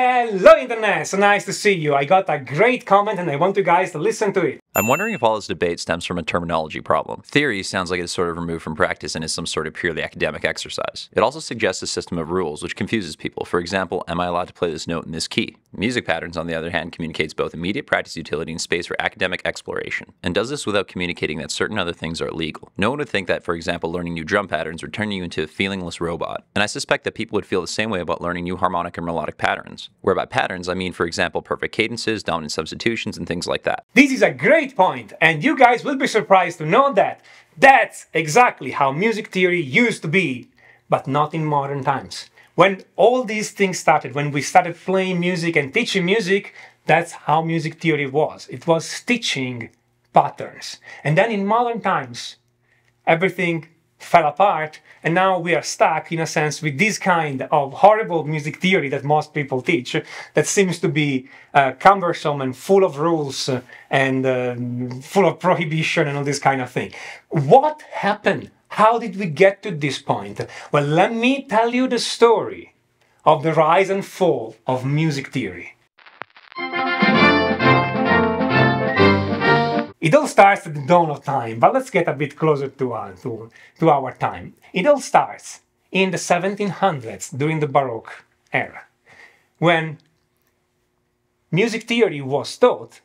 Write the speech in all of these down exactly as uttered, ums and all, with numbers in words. Hello internet, so nice to see you. I got a great comment and I want you guys to listen to it. I'm wondering if all this debate stems from a terminology problem. Theory sounds like it's sort of removed from practice and is some sort of purely academic exercise. It also suggests a system of rules which confuses people. For example, am I allowed to play this note in this key? Music patterns, on the other hand, communicates both immediate practice utility and space for academic exploration, and does this without communicating that certain other things are illegal. No one would think that, for example, learning new drum patterns would turn you into a feelingless robot, and I suspect that people would feel the same way about learning new harmonic and melodic patterns. Where by patterns, I mean, for example, perfect cadences, dominant substitutions, and things like that. This is a great point, and you guys will be surprised to know that that's exactly how music theory used to be, but not in modern times. When all these things started, when we started playing music and teaching music, that's how music theory was. It was teaching patterns. And then in modern times, everything fell apart, and now we are stuck, in a sense, with this kind of horrible music theory that most people teach, that seems to be uh, cumbersome and full of rules and uh, full of prohibition and all this kind of thing. What happened? How did we get to this point? Well, let me tell you the story of the rise and fall of music theory. It all starts at the dawn of time, but let's get a bit closer to, uh, to, to our time. It all starts in the seventeen hundreds, during the Baroque era, when music theory was taught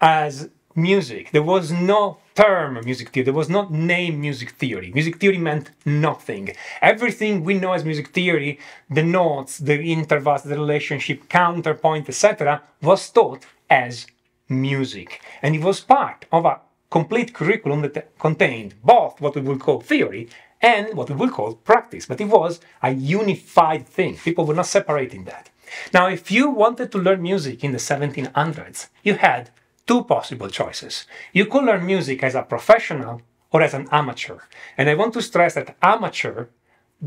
as music. There was no term music theory, there was no name music theory. Music theory meant nothing. Everything we know as music theory, the notes, the intervals, the relationship, counterpoint, et cetera, was taught as music, and it was part of a complete curriculum that contained both what we would call theory and what we would call practice, but it was a unified thing. People were not separating that. Now, if you wanted to learn music in the seventeen hundreds, you had two possible choices. You could learn music as a professional or as an amateur, and I want to stress that amateur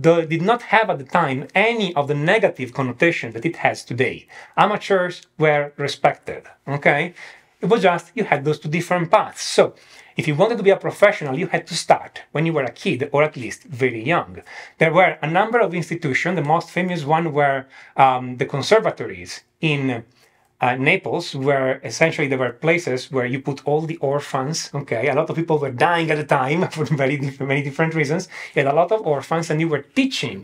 The, did not have at the time any of the negative connotation that it has today. Amateurs were respected, okay? It was just you had those two different paths. So, if you wanted to be a professional, you had to start when you were a kid, or at least very young. There were a number of institutions. The most famous one were um, the conservatories in Uh, Naples, where essentially there were places where you put all the orphans, okay? A lot of people were dying at the time for very diff many different reasons. You had a lot of orphans, and you were teaching,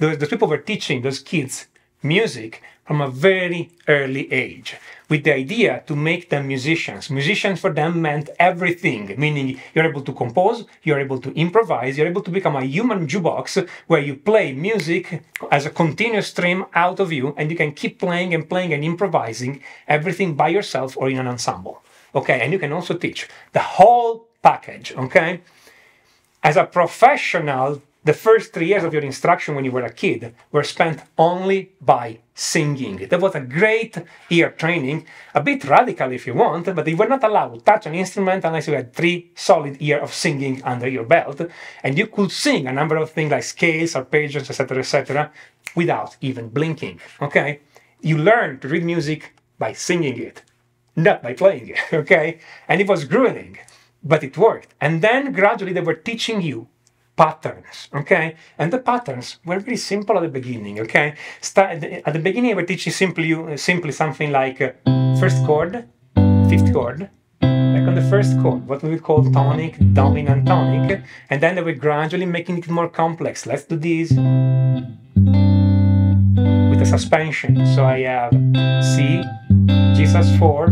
those, those people were teaching those kids music from a very early age, with the idea to make them musicians. Musicians for them meant everything, meaning you're able to compose, you're able to improvise, you're able to become a human jukebox where you play music as a continuous stream out of you, and you can keep playing and playing and improvising everything by yourself or in an ensemble. Okay, and you can also teach the whole package, okay? As a professional, the first three years of your instruction when you were a kid were spent only by singing. That was a great ear training, a bit radical if you want, but you were not allowed to touch an instrument unless you had three solid years of singing under your belt, and you could sing a number of things like scales, arpeggios, et cetera, et cetera, without even blinking, okay? You learned to read music by singing it, not by playing it, okay? And it was grueling, but it worked. And then gradually they were teaching you patterns, okay? And the patterns were very simple at the beginning, okay? Start, at the beginning, we're teaching simply, you, simply something like first chord, fifth chord, like on the first chord, what we would call tonic, dominant tonic, and then they were gradually making it more complex. Let's do this with a suspension. So I have C, G sus four,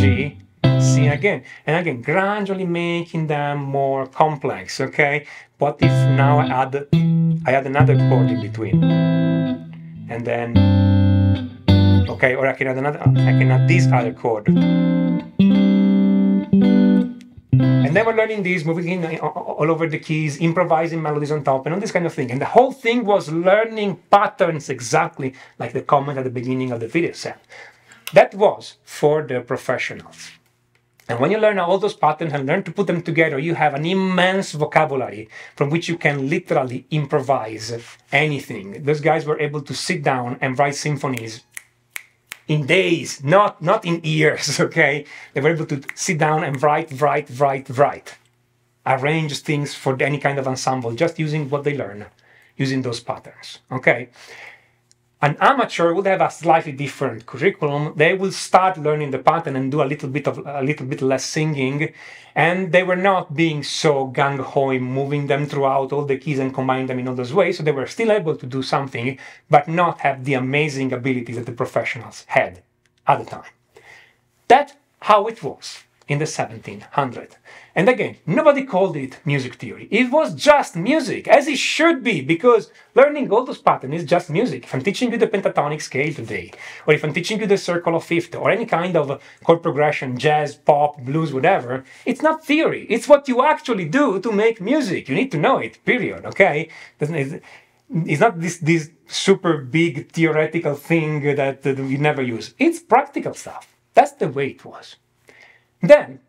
G, C again, and again, gradually making them more complex, okay? What if now I add, I add another chord in between, and then, okay, or I can add another, I can add this other chord. And then we're learning this, moving in all over the keys, improvising melodies on top, and all this kind of thing. And the whole thing was learning patterns exactly like the comment at the beginning of the video said. That was for the professionals. And when you learn all those patterns and learn to put them together, you have an immense vocabulary from which you can literally improvise anything. Those guys were able to sit down and write symphonies in days, not, not in years, okay? They were able to sit down and write, write, write, write. Arrange things for any kind of ensemble, just using what they learn, using those patterns, okay? An amateur would have a slightly different curriculum. They will start learning the pattern and do a little bit of a little bit less singing, and they were not being so gung-ho in moving them throughout all the keys and combining them in all those ways, so they were still able to do something, but not have the amazing ability that the professionals had at the time. That's how it was in the seventeen hundreds. And again, nobody called it music theory. It was just music, as it should be, because learning all those patterns is just music. If I'm teaching you the pentatonic scale today, or if I'm teaching you the circle of fifth, or any kind of chord progression, jazz, pop, blues, whatever, it's not theory. It's what you actually do to make music. You need to know it, period, okay? It's not this, this super big theoretical thing that you never use. It's practical stuff. That's the way it was. Then,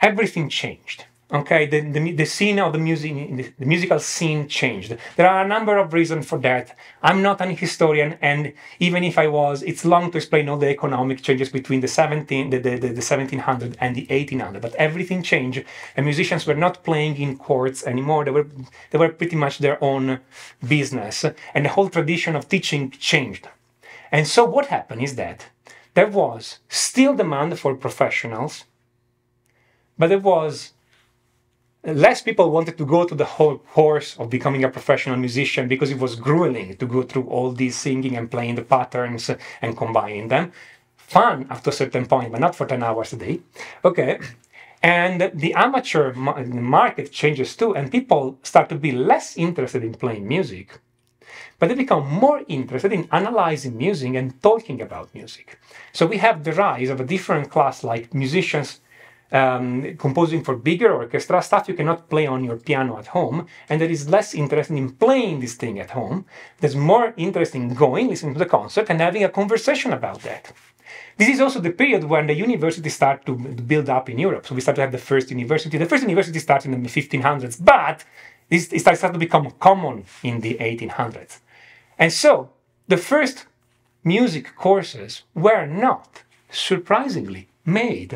everything changed, okay? The, the, the scene of the music, the, the musical scene changed. There are a number of reasons for that. I'm not an historian, and even if I was, it's long to explain all the economic changes between the, seventeen, the, the, the, the seventeen hundred and the eighteen hundred, but everything changed, and musicians were not playing in courts anymore. They were, they were pretty much their own business, and the whole tradition of teaching changed. And so what happened is that there was still demand for professionals, but there was less people wanted to go to the whole course of becoming a professional musician, because it was grueling to go through all this singing and playing the patterns and combining them. Fun up to a certain point, but not for ten hours a day. Okay. And the amateur market changes too, and people start to be less interested in playing music, but they become more interested in analyzing music and talking about music. So we have the rise of a different class, like musicians um, composing for bigger orchestra, stuff you cannot play on your piano at home, and there is less interest in playing this thing at home. There's more interest in going, listening to the concert, and having a conversation about that. This is also the period when the universities start to build up in Europe. So we start to have the first university. The first university starts in the fifteen hundreds, but This, it starts to become common in the eighteen hundreds. And so, the first music courses were not, surprisingly, made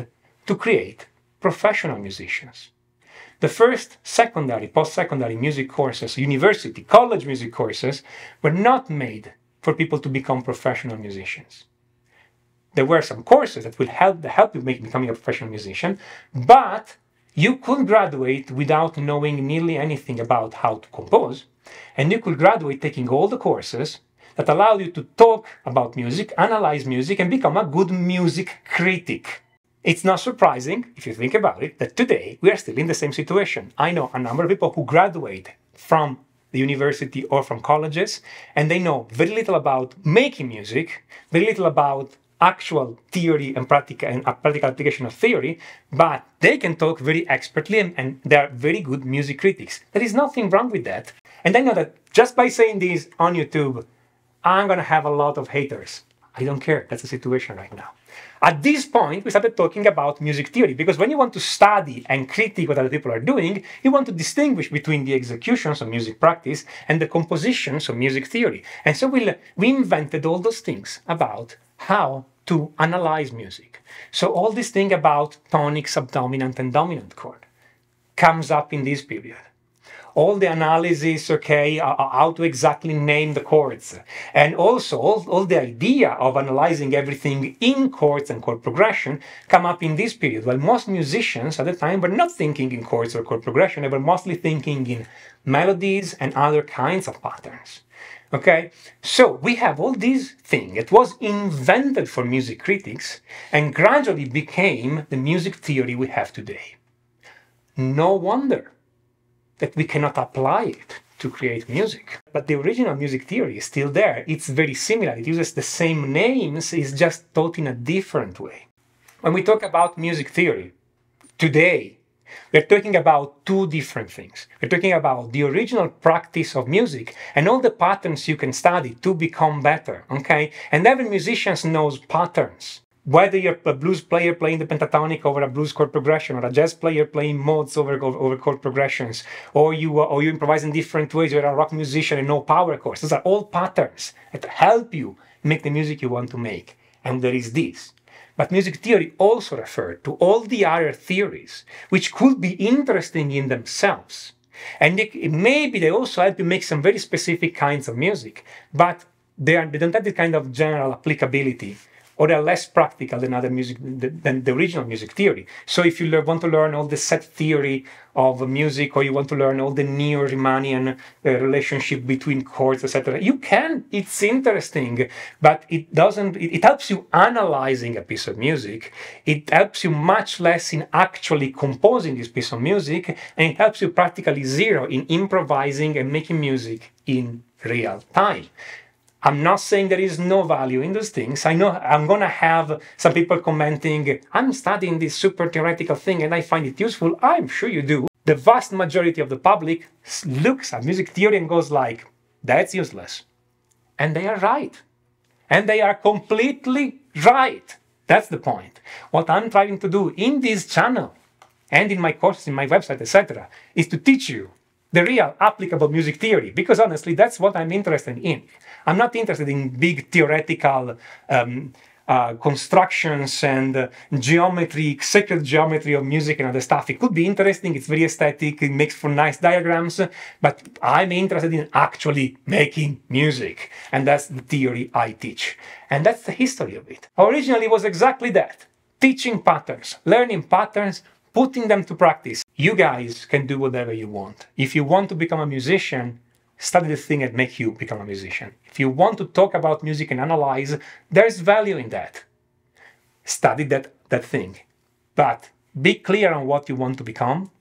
to create professional musicians. The first secondary, post-secondary music courses, university, college music courses, were not made for people to become professional musicians. There were some courses that would help, help you make becoming a professional musician, but you could graduate without knowing nearly anything about how to compose, and you could graduate taking all the courses that allow you to talk about music, analyze music, and become a good music critic. It's not surprising, if you think about it, that today we are still in the same situation. I know a number of people who graduate from the university or from colleges, and they know very little about making music, very little about actual theory and practical, and practical application of theory, but they can talk very expertly, and, and they are very good music critics. There is nothing wrong with that. And I know that just by saying this on YouTube, I'm gonna have a lot of haters. I don't care, that's the situation right now. At this point, we started talking about music theory, because when you want to study and critique what other people are doing, you want to distinguish between the executions of music practice and the compositions of music theory. And so we, we invented all those things about how to analyze music. So all this thing about tonic, subdominant, and dominant chord comes up in this period. All the analysis, okay, how to exactly name the chords, and also all, all the idea of analyzing everything in chords and chord progression come up in this period. Well, most musicians at the time were not thinking in chords or chord progression, they were mostly thinking in melodies and other kinds of patterns. Okay, so we have all these things. It was invented for music critics and gradually became the music theory we have today. No wonder that we cannot apply it to create music. But the original music theory is still there. It's very similar. It uses the same names. It's just taught in a different way. When we talk about music theory today, we're talking about two different things. We're talking about the original practice of music and all the patterns you can study to become better, okay? And every musician knows patterns. Whether you're a blues player playing the pentatonic over a blues chord progression, or a jazz player playing modes over, over, over chord progressions, or you, uh, or you improvise in different ways, you're a rock musician and no power chords. Those are all patterns that help you make the music you want to make. And there is this. But music theory also referred to all the other theories, which could be interesting in themselves, And it, maybe they also help you make some very specific kinds of music, but they, are, they don't have the kind of general applicability, or they're less practical than other music, than the original music theory. So if you learn, want to learn all the set theory of music, or you want to learn all the Neo-Riemannian uh, relationship between chords, et cetera, you can. It's interesting, but it doesn't. It, it helps you analyzing a piece of music. It helps you much less in actually composing this piece of music, and it helps you practically zero in improvising and making music in real time. I'm not saying there is no value in those things. I know I'm going to have some people commenting, I'm studying this super theoretical thing and I find it useful. I'm sure you do. The vast majority of the public looks at music theory and goes like, that's useless. And they are right. And they are completely right. That's the point. What I'm trying to do in this channel and in my courses, in my website, et cetera, is to teach you the real applicable music theory, because honestly, that's what I'm interested in. I'm not interested in big theoretical um, uh, constructions and uh, geometry, sacred geometry of music and other stuff. It could be interesting, it's very aesthetic, it makes for nice diagrams, but I'm interested in actually making music. And that's the theory I teach. And that's the history of it. Originally, it was exactly that. Teaching patterns, learning patterns, putting them to practice. You guys can do whatever you want. If you want to become a musician, study the thing that makes you become a musician. If you want to talk about music and analyze, there's value in that. Study that, that thing. But be clear on what you want to become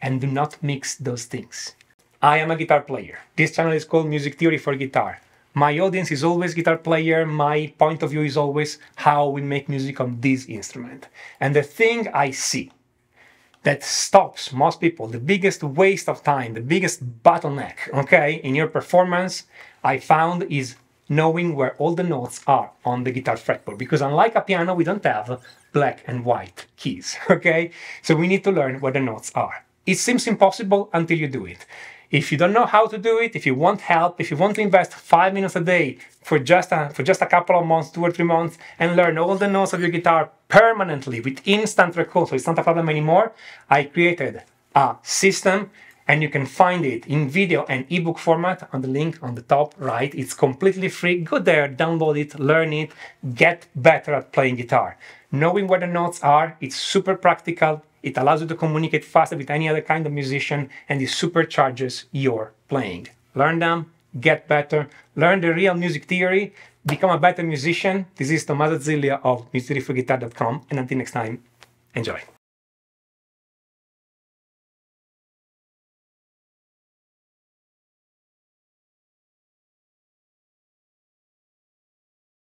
and do not mix those things. I am a guitar player. This channel is called Music Theory for Guitar. My audience is always guitar player. My point of view is always how we make music on this instrument. And the thing I see that stops most people, the biggest waste of time, the biggest bottleneck, okay, in your performance, I found is knowing where all the notes are on the guitar fretboard. Because unlike a piano, we don't have black and white keys, okay? So we need to learn where the notes are. It seems impossible until you do it. If you don't know how to do it, if you want help, if you want to invest five minutes a day for just a, for just a couple of months, two or three months, and learn all the notes of your guitar permanently with instant recall, so it's not a problem anymore, I created a system and you can find it in video and ebook format on the link on the top right. It's completely free. Go there, download it, learn it, get better at playing guitar. Knowing where the notes are, it's super practical. It allows you to communicate faster with any other kind of musician, and it supercharges your playing. Learn them, get better, learn the real music theory, become a better musician. This is Tommaso Zillio of Music Theory for Guitar dot com, and until next time, enjoy.